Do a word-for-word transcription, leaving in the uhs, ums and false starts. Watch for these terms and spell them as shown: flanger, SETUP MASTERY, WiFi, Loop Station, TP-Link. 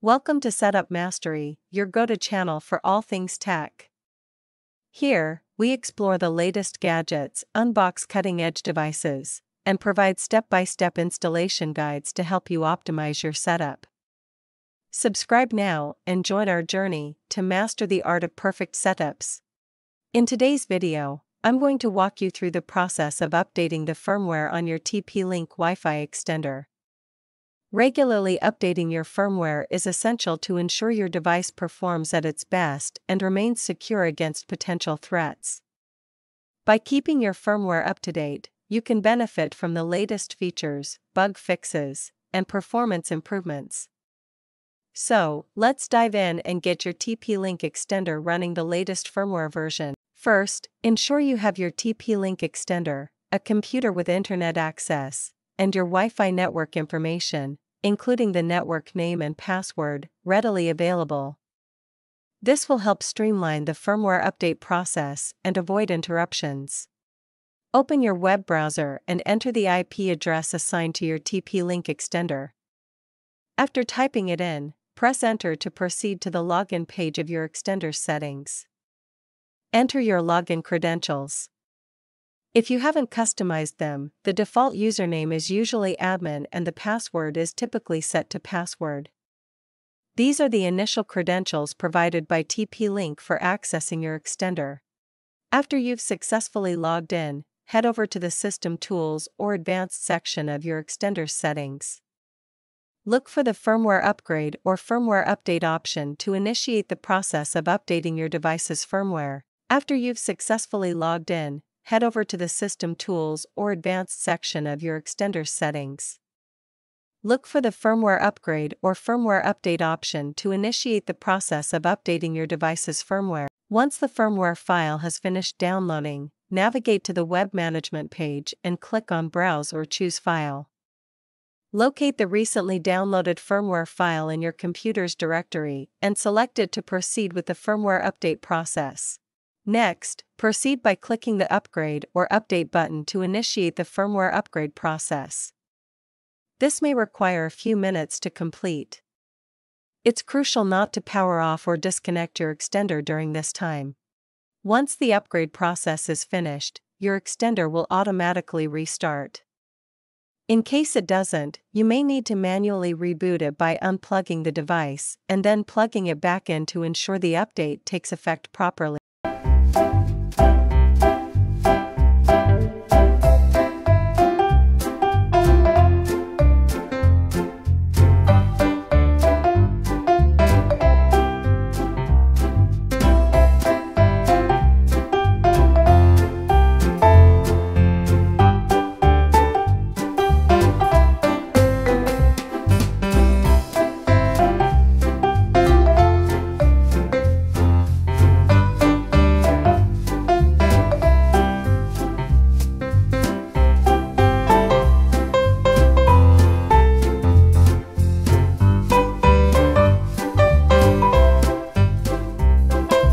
Welcome to SETUP Mastery, your go-to channel for all things tech. Here, we explore the latest gadgets, unbox cutting-edge devices, and provide step-by-step installation guides to help you optimize your setup. Subscribe now and join our journey to master the art of perfect setups. In today's video, I'm going to walk you through the process of updating the firmware on your T P-Link Wi-Fi extender. Regularly updating your firmware is essential to ensure your device performs at its best and remains secure against potential threats. By keeping your firmware up to date, you can benefit from the latest features, bug fixes, and performance improvements. So, let's dive in and get your T P-Link extender running the latest firmware version. First, ensure you have your T P-Link extender, a computer with internet access, and your Wi-Fi network information, including the network name and password, readily available. This will help streamline the firmware update process and avoid interruptions. Open your web browser and enter the I P address assigned to your T P-Link extender. After typing it in, press Enter to proceed to the login page of your extender's settings. Enter your login credentials. If you haven't customized them, the default username is usually admin and the password is typically set to password. These are the initial credentials provided by T P-Link for accessing your extender. After you've successfully logged in, head over to the System Tools or Advanced section of your extender's settings. Look for the Firmware Upgrade or Firmware Update option to initiate the process of updating your device's firmware. After you've successfully logged in, head over to the System Tools or Advanced section of your extender's settings. Look for the Firmware Upgrade or Firmware Update option to initiate the process of updating your device's firmware. Once the firmware file has finished downloading, navigate to the Web Management page and click on Browse or choose File. Locate the recently downloaded firmware file in your computer's directory and select it to proceed with the firmware update process. Next, proceed by clicking the Upgrade or Update button to initiate the firmware upgrade process. This may require a few minutes to complete. It's crucial not to power off or disconnect your extender during this time. Once the upgrade process is finished, your extender will automatically restart. In case it doesn't, you may need to manually reboot it by unplugging the device and then plugging it back in to ensure the update takes effect properly.